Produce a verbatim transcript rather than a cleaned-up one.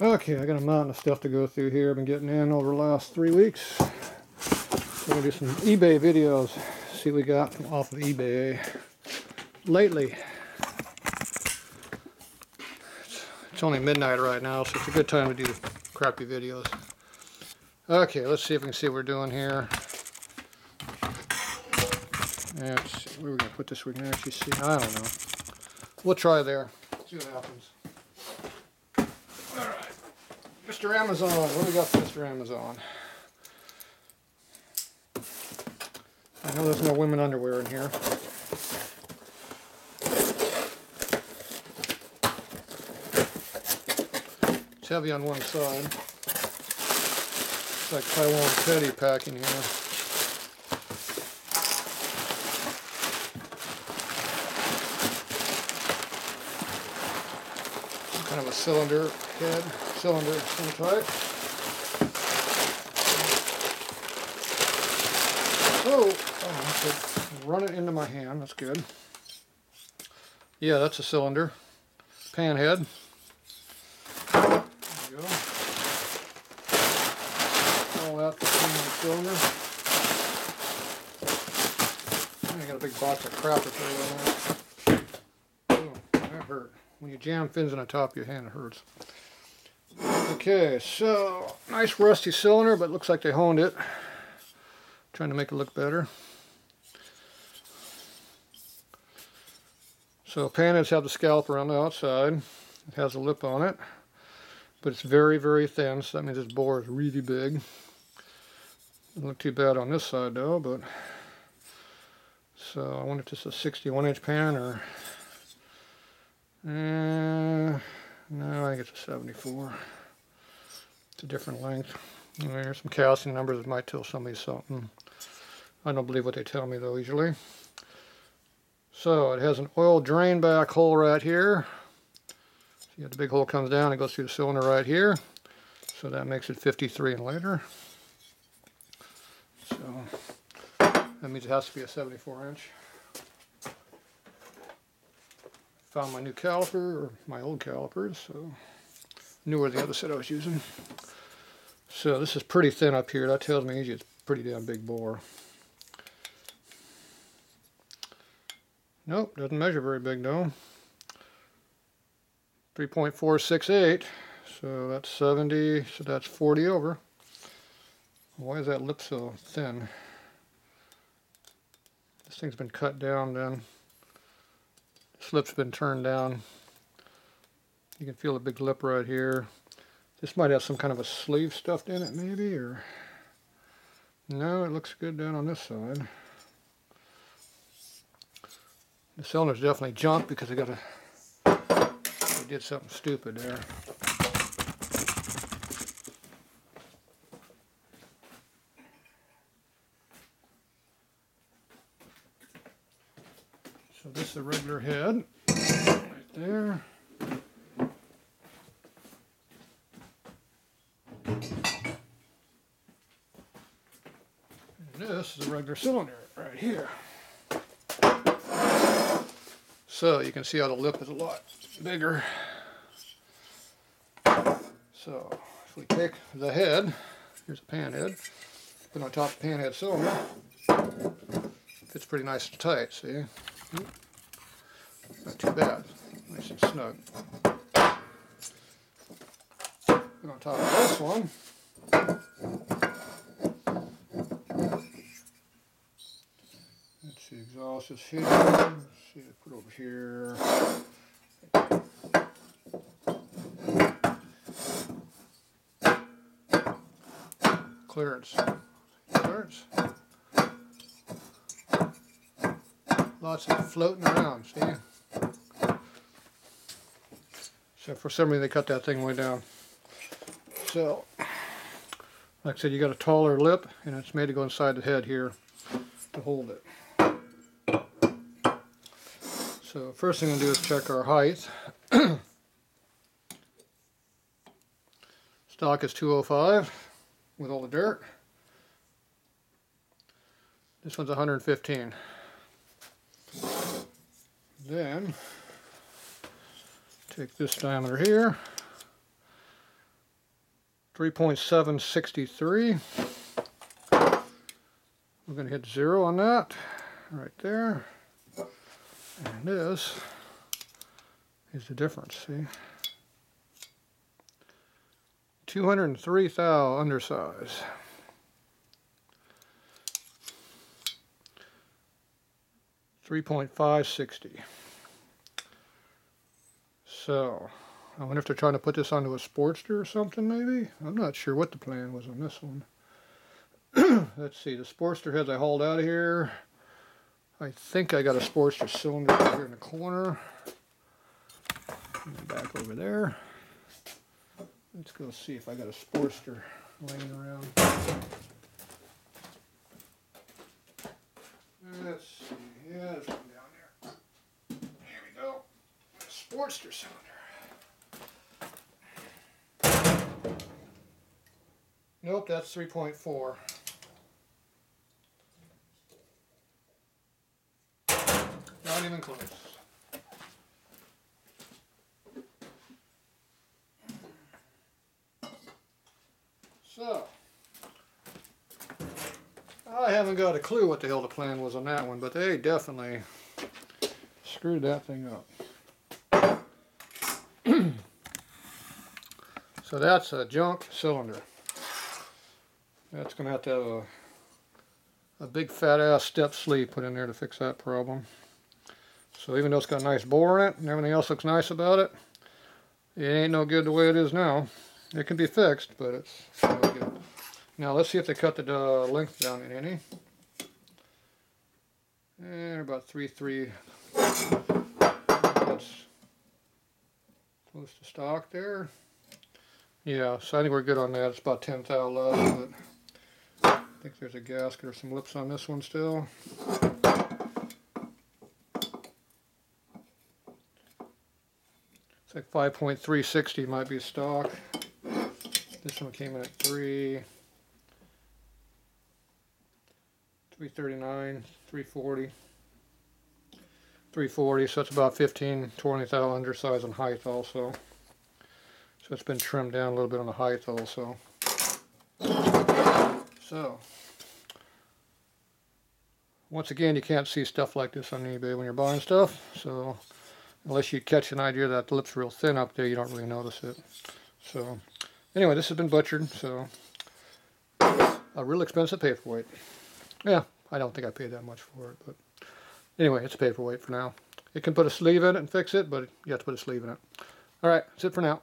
Okay, I got a mountain of stuff to go through here. I've been getting in over the last three weeks. We're going to do some eBay videos. See what we got from off of eBay lately. It's, it's only midnight right now, so it's a good time to do crappy videos. Okay, let's see if we can see what we're doing here. And where are we going to put this? We're going to actually see. I don't know. We'll try there. See what happens. Mister Amazon, what do we got for Mister Amazon? I know there's no women underwear in here. It's heavy on one side. It's like Taiwan Teddy pack in here. Kind of a cylinder head, cylinder of some type. Oh, oh I could run it into my hand, that's good. Yeah, that's a cylinder. Pan head. There you go. All out between the cylinder. I got a big box of crap to throw in there. Oh, that hurt. When you jam fins on the top of your hand, it hurts. Okay, so nice rusty cylinder, but looks like they honed it. Trying to make it look better. So pan heads have the scallop around the outside. It has a lip on it, but it's very, very thin, so that means this bore is really big. Doesn't look too bad on this side though, but so I wonder if this is a sixty-one inch pan or. Uh, no, I think it's a seventy-four. It's a different length. There's some casting numbers that might tell somebody something. I don't believe what they tell me though usually. So it has an oil drain back hole right here. See how the big hole comes down and goes through the cylinder right here. So that makes it fifty-three and later. So that means it has to be a seventy-four inch. Found my new caliper, or my old calipers, so knew where the other set I was using. So this is pretty thin up here. That tells me it's pretty damn big bore. Nope, doesn't measure very big though. three point four six eight, so that's seventy, so that's forty over. Why is that lip so thin? This thing's been cut down then. This lip's been turned down. You can feel a big lip right here. This might have some kind of a sleeve stuffed in it maybe, or no, it looks good down on this side. The cylinder's definitely junked because they got a they did something stupid there. So this is the regular head, right there. And this is the regular cylinder, right here. So you can see how the lip is a lot bigger. So if we take the head, here's the pan head, put it on top of the pan head cylinder, fits pretty nice and tight, see? Not too bad. Nice and snug. And on top of this one, let's see, exhaust is here. Let's see, put it over here. Clearance. Clearance. Lots of floating around, see? So for some reason they cut that thing way down. So, like I said, you got a taller lip and it's made to go inside the head here to hold it. So first thing we'll do is check our height. Stock is two oh five with all the dirt. This one's one hundred fifteen. Then take this diameter here, three point seven six three. We're going to hit zero on that right there. And this is the difference, see? two hundred three thou undersize. three point five six zero. So, I wonder if they're trying to put this onto a Sportster or something, maybe? I'm not sure what the plan was on this one. Let's see, the Sportster heads I hauled out of here. I think I got a Sportster cylinder over here in the corner. And then back over there. Let's go see if I got a Sportster laying around. Let's see, yeah, there's one down there. There we go. A Sportster cylinder. Nope, that's three point four. Not even close. So, I haven't got a clue what the hell the plan was on that one, but they definitely screwed that thing up. So that's a junk cylinder. That's going to have to have a, a big fat ass step sleeve put in there to fix that problem. So even though it's got a nice bore in it and everything else looks nice about it, it ain't no good the way it is now. It can be fixed, but it's no good. Now let's see if they cut the uh, length down in any. And about three three. That's close to stock there. Yeah, so I think we're good on that. It's about ten thou less, but I think there's a gasket or some lips on this one still. It's like five point three six zero might be stock. This one came in at three, three thirty-nine, three forty, three forty, so it's about fifteen, twenty thou undersize on height also. So it's been trimmed down a little bit on the height also. So, once again, you can't see stuff like this on eBay when you're buying stuff, so unless you catch an idea that the lip's real thin up there, you don't really notice it. So, anyway, this has been butchered, so a real expensive paperweight. Yeah, I don't think I paid that much for it, but anyway, it's a paperweight for now. You can put a sleeve in it and fix it, but you have to put a sleeve in it. Alright, that's it for now.